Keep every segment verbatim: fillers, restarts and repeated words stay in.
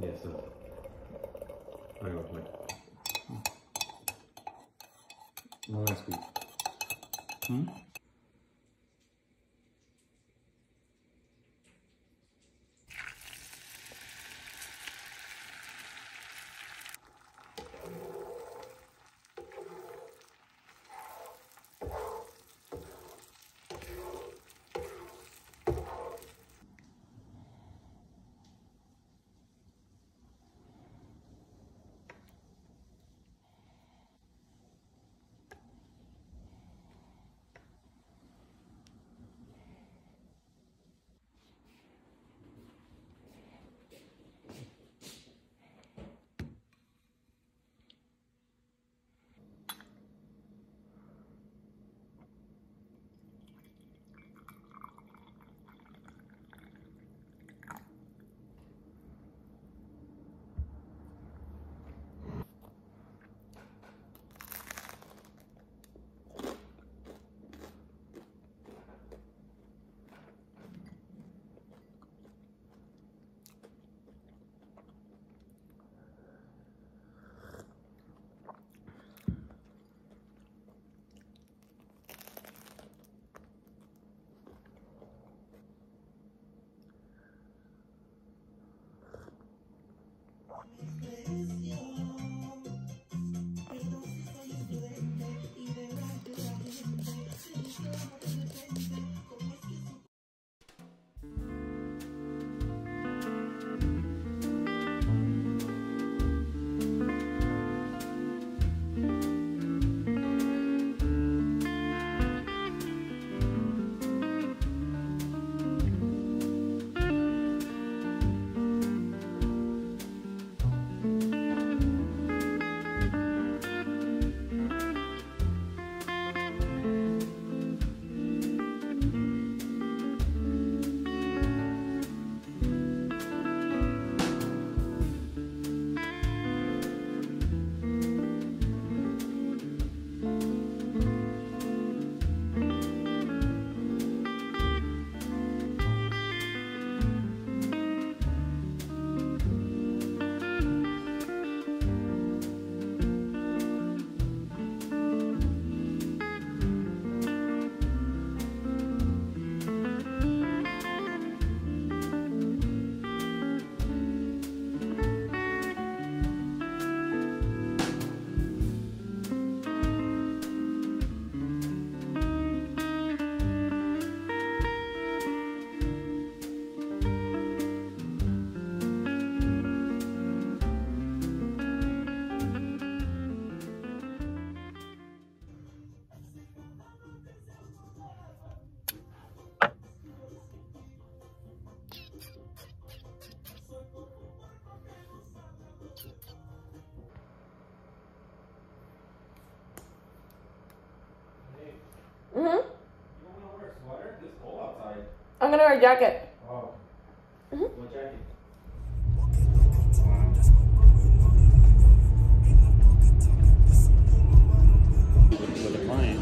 Yes, sir. Very lovely. No, that's good. Hmm? I'm gonna wear a jacket. Oh. Mm-hmm. What jacket?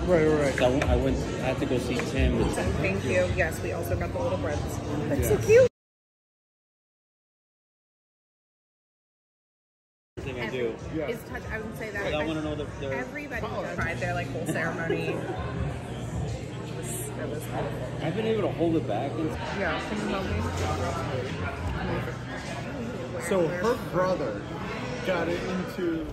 Right, right. So I went, I went. I had to go see Tim. Thank you. Yes, we also got the little breads. That's yeah. So cute. Thing I do. Yeah. Is touch. I would say that. I, I want to know that everybody does. Tried their like whole ceremony. I've been able to hold it back. And yeah. So her brother got it into.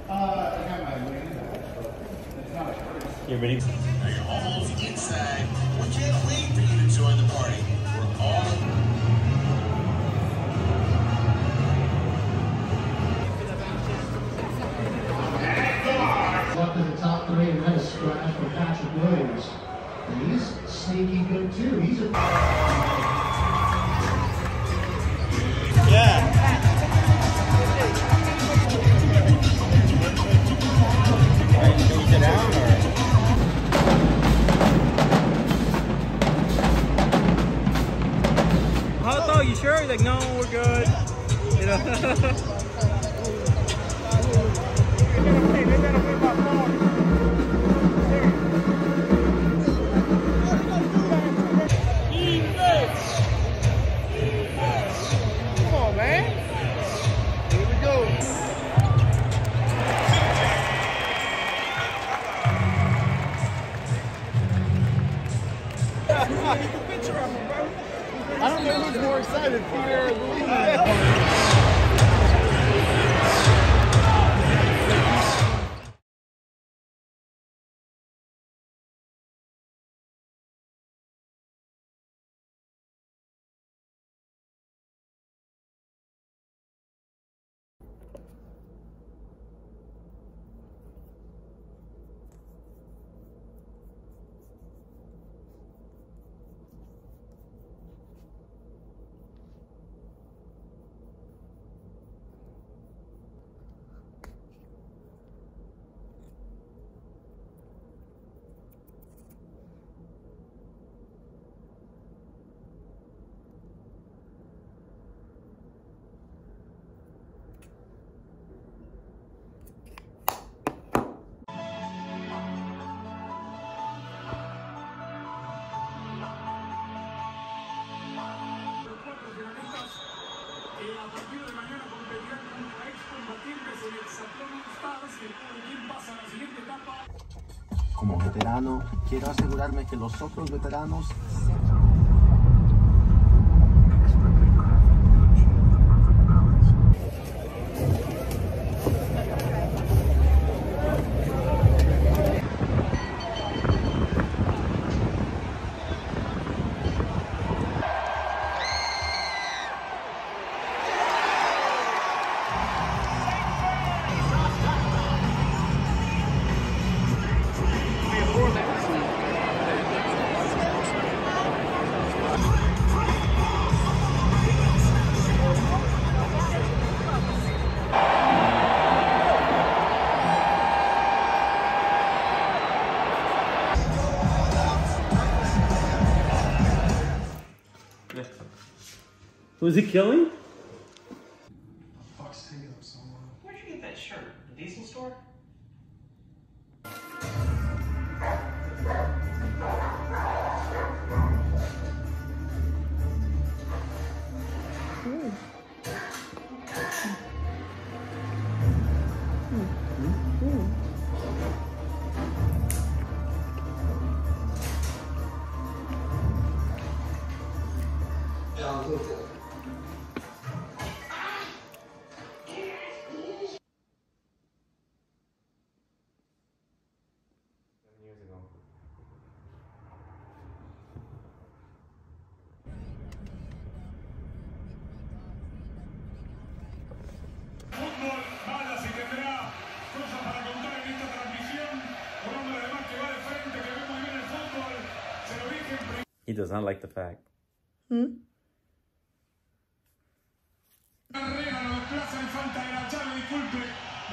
You ready? You're almost inside. We can't wait for you to join the party. We're all. Up in the top three, and that is scratch from Patrick Williams. He's sneaky good too. He's a yeah. Alright, should we get down or? Oh, so you sure? He's like, no, we're good. You know. Como veterano, quiero asegurarme que los otros veteranos Was he killing? Where'd you get that shirt? The diesel store? Mm. Mm. Mm. Yeah, look at that. He does not like the fact. Hmm?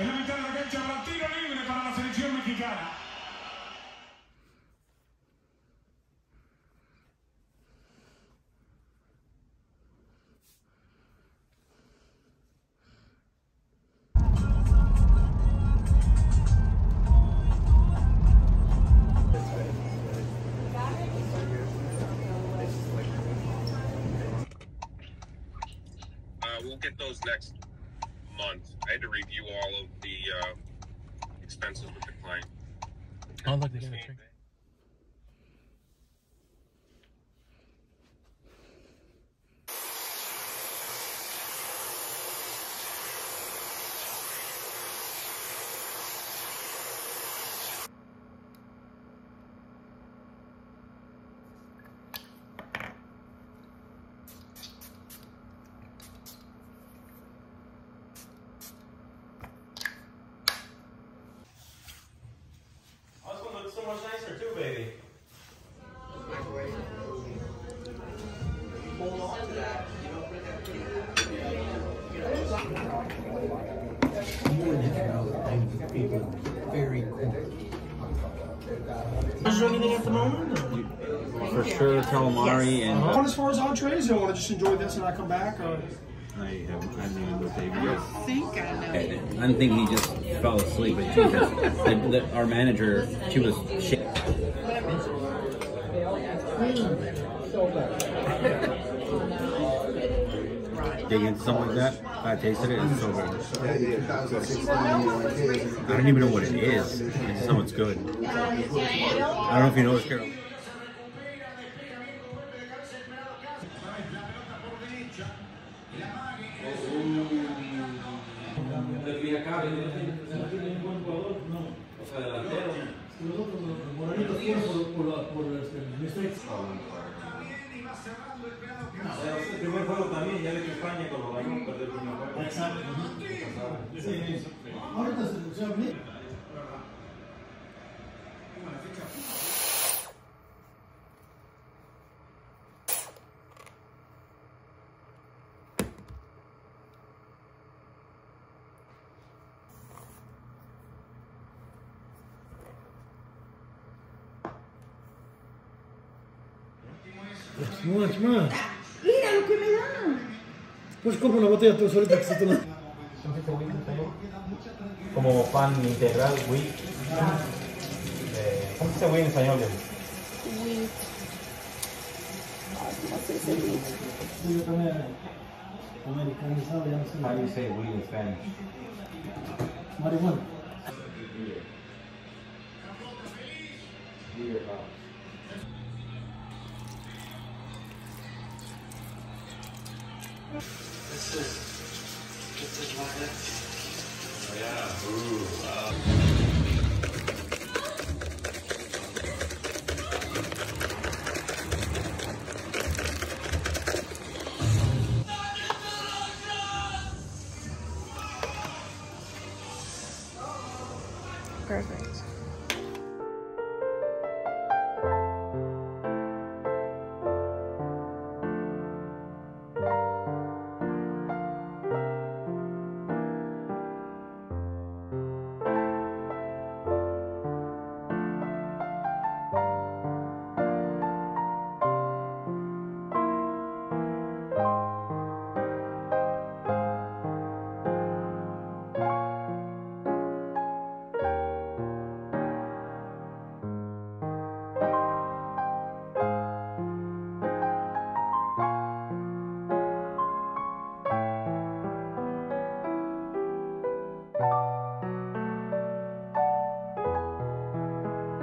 We'll get those next month. I had to review all of the uh, expenses with the client. Oh, look, they got a trick. Much nicer too, baby. Hold on to that. You don't bring that to you wouldn't have known that they would be very cool. Is there anything at the moment? For sure, calamari and. I want as far as entrees. I want to just enjoy this and I come back. Or... I haven't. I haven't even looked at it. I think I know. I'm thinking he just fell asleep. But she just, the, the, our manager, she was shit. Digging stuff like that. I tasted it. It's so good. I don't even know what it is. I just know it's good. I don't know if you know this, Carol. por, la, por el mistakes. El primer juego también, ya le que España con los ganó, perdió el primer juego. Exacto. Ahorita se funciona bien. Es much, man. Mira lo que me dan. Pues compro una botella tú solita que se te la... ¿Son siete whisky también? Como pan integral, whisky. ¿Cómo se dice whisky en español? Whisky. No sé si es whisky. Americanizado, ya no sé. ¿Cómo se dice whisky en español? Marihuana. That's it. Get this right in. Oh, yeah. Ooh, wow. Perfect.